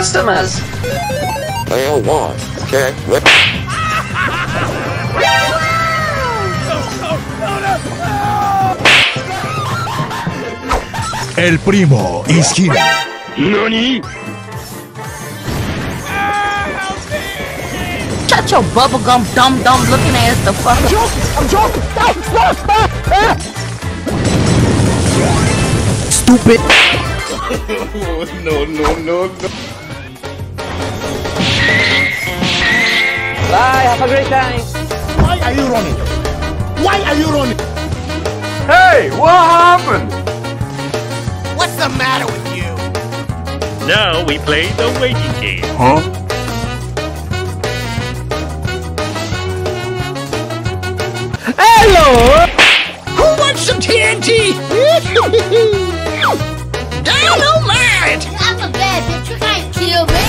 customers. Well, what? Okay. Whip. El primo esquina. Nani? Shut your bubblegum dum-dum looking ass the fuck. I'm joking! I'm joking! Stop! Stop! Stop! Stupid! No, no, no, no. Bye, have a great time. Why are you running? Why are you running? Hey, what happened? What's the matter with you? Now we play the waiting game. Huh? Hello! Who wants some TNT? Dynamite! I'm a bad bitch, you can't kill me!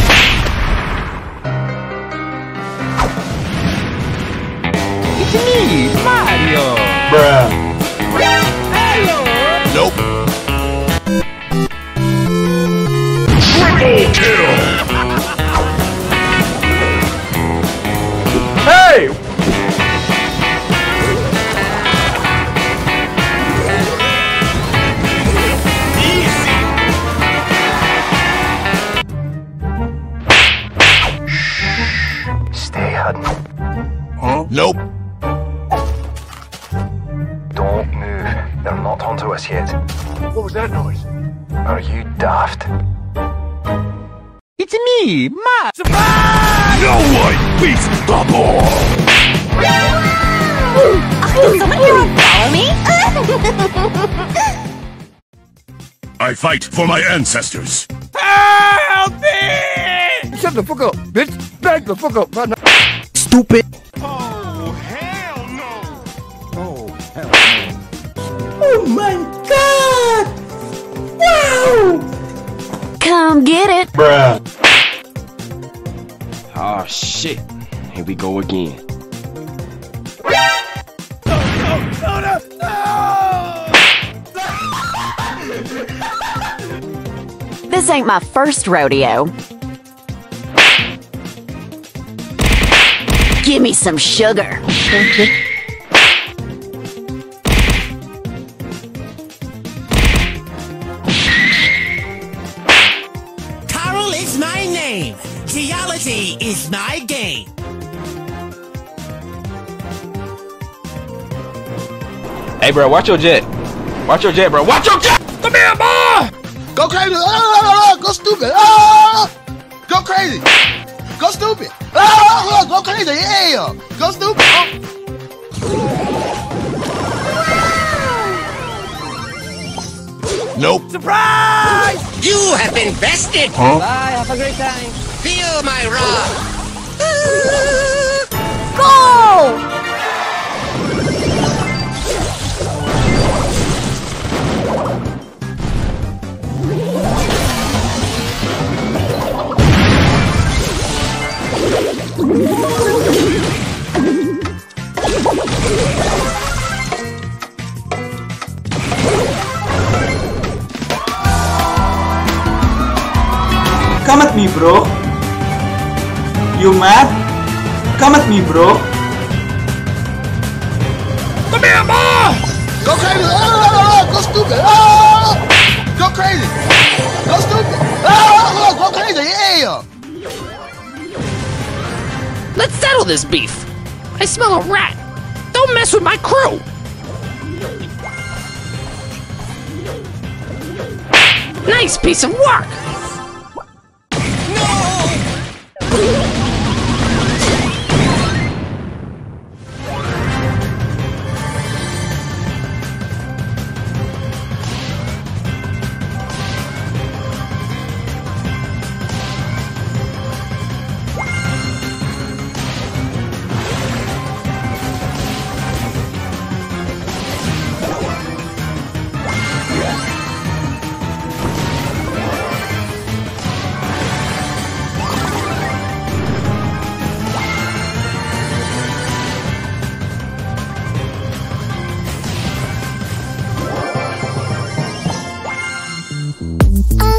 It's me, Mario! Bruh. Hello! Nope. Triple kill! Hey! Nope. Don't move. They're not onto us yet. What was that noise? Are you daft? It's me, Ma. Surprise! No one beats the ball. Oh, someone can follow me? I fight for my ancestors. Help me! Shut the fuck up, bitch! Back the fuck up, man. Stupid. Oh my god! Wow! Come get it! Bruh! Oh shit! Here we go again. No, no, no, no, no! This ain't my first rodeo. Give me some sugar. Geology is my game. Hey, bro, watch your jet. Watch your jet, bro. Watch your jet. Come here, boy. Go crazy. Go stupid. Go crazy. Go stupid. Go crazy. Yeah. Go stupid. Oh. Nope. Surprise! You have been bested. Huh? Bye. Have a great time. Feel my rock! Go! Come at me, bro! You mad? Come at me, bro. Come here, boy! Go crazy! Go stupid! Go crazy! Go stupid! Go crazy! Yeah! Let's settle this beef. I smell a rat. Don't mess with my crew. Nice piece of work. No!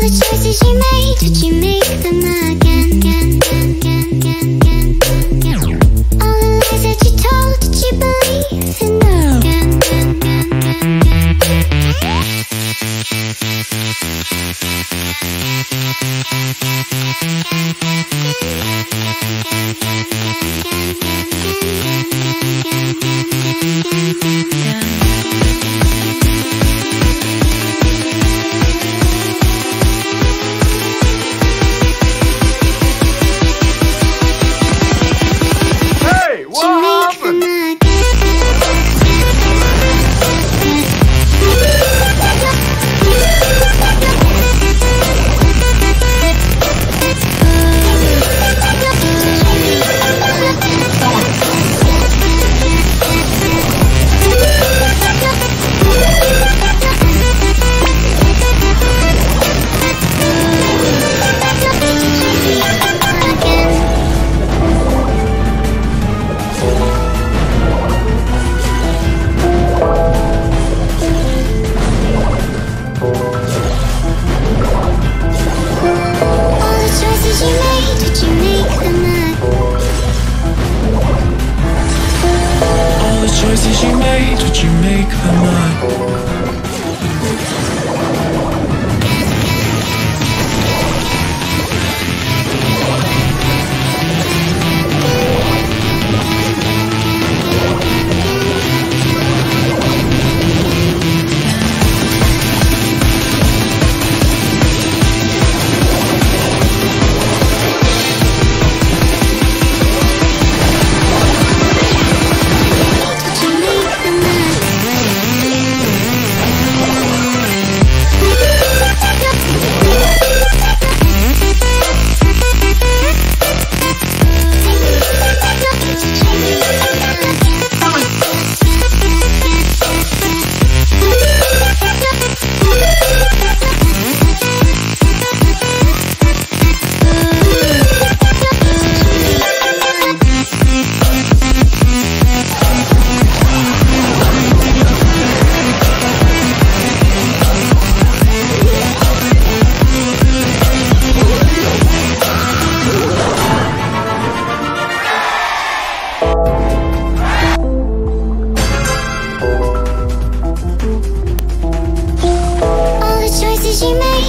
the choices you made, did you make them again? All the lies that you told, did you believe in them you make the night. All the choices you made,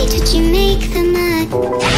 did you make them up?